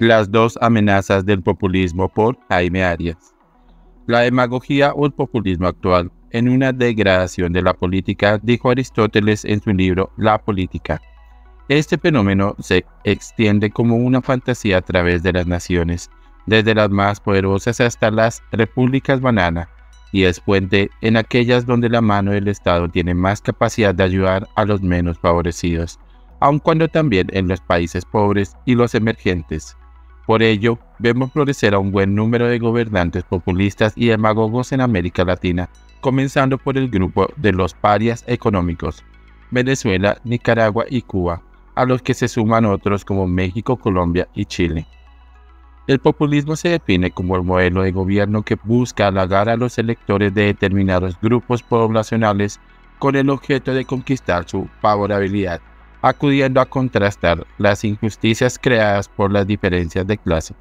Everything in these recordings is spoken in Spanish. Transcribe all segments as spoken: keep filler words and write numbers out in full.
Las dos amenazas del populismo por Jaime Arias. La demagogía o el populismo actual, en una degradación de la política, dijo Aristóteles en su libro La Política. Este fenómeno se extiende como una fantasía a través de las naciones, desde las más poderosas hasta las repúblicas banana, y es fuente en aquellas donde la mano del Estado tiene más capacidad de ayudar a los menos favorecidos, aun cuando también en los países pobres y los emergentes. Por ello, vemos florecer a un buen número de gobernantes populistas y demagogos en América Latina, comenzando por el grupo de los parias económicos, Venezuela, Nicaragua y Cuba, a los que se suman otros como México, Colombia y Chile. El populismo se define como el modelo de gobierno que busca halagar a los electores de determinados grupos poblacionales con el objeto de conquistar su favorabilidad, acudiendo a contrastar las injusticias creadas por las diferencias de clase.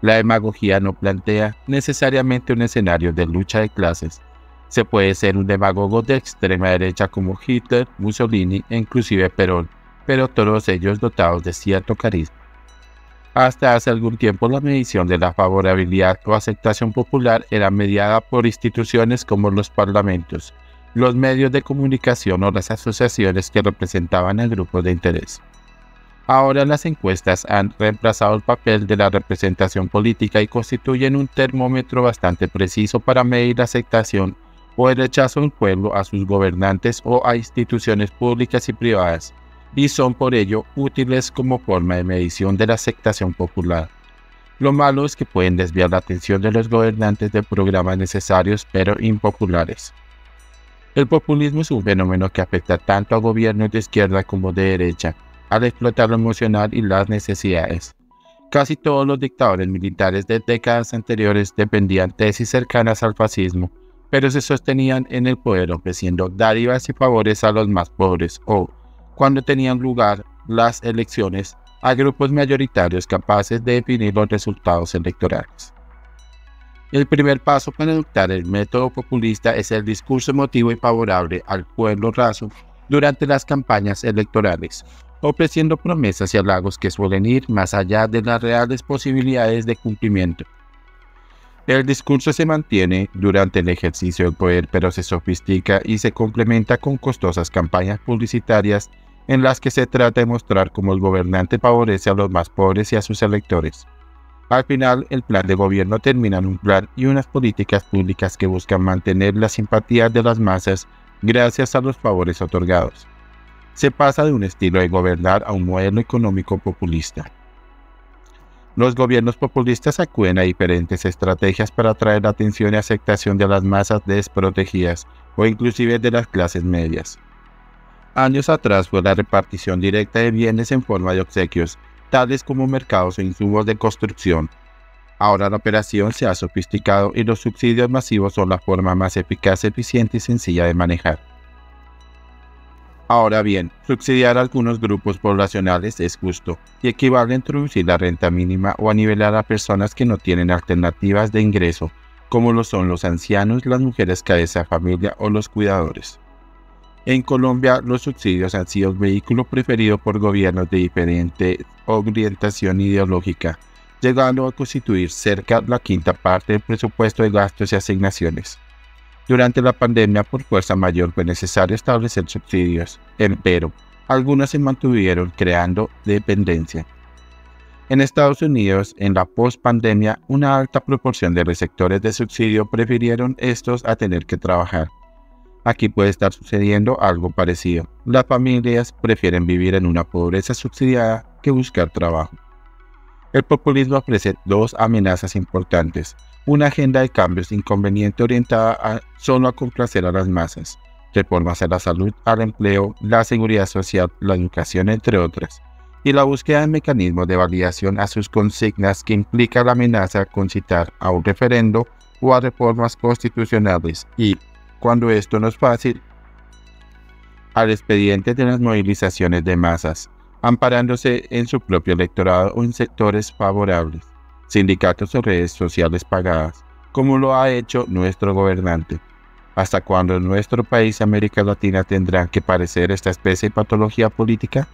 La demagogía no plantea necesariamente un escenario de lucha de clases. Se puede ser un demagogo de extrema derecha como Hitler, Mussolini e inclusive Perón, pero todos ellos dotados de cierto carisma. Hasta hace algún tiempo la medición de la favorabilidad o aceptación popular era mediada por instituciones como los parlamentos, los medios de comunicación o las asociaciones que representaban a grupos de interés. Ahora las encuestas han reemplazado el papel de la representación política y constituyen un termómetro bastante preciso para medir la aceptación o el rechazo del pueblo a sus gobernantes o a instituciones públicas y privadas, y son por ello útiles como forma de medición de la aceptación popular. Lo malo es que pueden desviar la atención de los gobernantes de programas necesarios pero impopulares. El populismo es un fenómeno que afecta tanto a gobiernos de izquierda como de derecha, al explotar lo emocional y las necesidades. Casi todos los dictadores militares de décadas anteriores dependían tesis cercanas al fascismo, pero se sostenían en el poder ofreciendo dádivas y favores a los más pobres o, cuando tenían lugar las elecciones, a grupos mayoritarios capaces de definir los resultados electorales. El primer paso para adoptar el método populista es el discurso emotivo y favorable al pueblo raso durante las campañas electorales, ofreciendo promesas y halagos que suelen ir más allá de las reales posibilidades de cumplimiento. El discurso se mantiene durante el ejercicio del poder, pero se sofistica y se complementa con costosas campañas publicitarias en las que se trata de mostrar cómo el gobernante favorece a los más pobres y a sus electores. Al final, el plan de gobierno termina en un plan y unas políticas públicas que buscan mantener la simpatía de las masas gracias a los favores otorgados. Se pasa de un estilo de gobernar a un modelo económico populista. Los gobiernos populistas acuden a diferentes estrategias para atraer la atención y aceptación de las masas desprotegidas o inclusive de las clases medias. Años atrás fue la repartición directa de bienes en forma de obsequios, tales como mercados e insumos de construcción. Ahora la operación se ha sofisticado y los subsidios masivos son la forma más eficaz, eficiente y sencilla de manejar. Ahora bien, subsidiar a algunos grupos poblacionales es justo y equivale a introducir la renta mínima o a nivelar a personas que no tienen alternativas de ingreso, como lo son los ancianos, las mujeres cabeza de familia o los cuidadores. En Colombia, los subsidios han sido el vehículo preferido por gobiernos de diferente orientación ideológica, llegando a constituir cerca la quinta parte del presupuesto de gastos y asignaciones. Durante la pandemia, por fuerza mayor, fue necesario establecer subsidios, empero, algunos se mantuvieron creando dependencia. En Estados Unidos, en la post-pandemia, una alta proporción de receptores de subsidio prefirieron estos a tener que trabajar. Aquí puede estar sucediendo algo parecido. Las familias prefieren vivir en una pobreza subsidiada que buscar trabajo. El populismo ofrece dos amenazas importantes. Una agenda de cambios inconveniente orientada a solo a complacer a las masas. Reformas a la salud, al empleo, la seguridad social, la educación, entre otras. Y la búsqueda de mecanismos de validación a sus consignas que implica la amenaza a concitar a un referendo o a reformas constitucionales y, cuando esto no es fácil, al expediente de las movilizaciones de masas, amparándose en su propio electorado o en sectores favorables, sindicatos o redes sociales pagadas, como lo ha hecho nuestro gobernante. ¿Hasta cuándo en nuestro país, América Latina, tendrán que padecer esta especie de patología política?